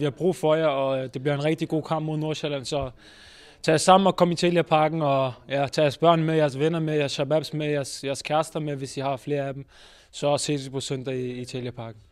Vi har brug for jer, og det bliver en rigtig god kamp mod Nordsjælland, så tag jer sammen og kom i Telia Parken, og ja, tag jeres børn med, jeres venner med, jeres shababs med, jeres kærester med, hvis I har flere af dem. Så ses vi på søndag i Telia Parken.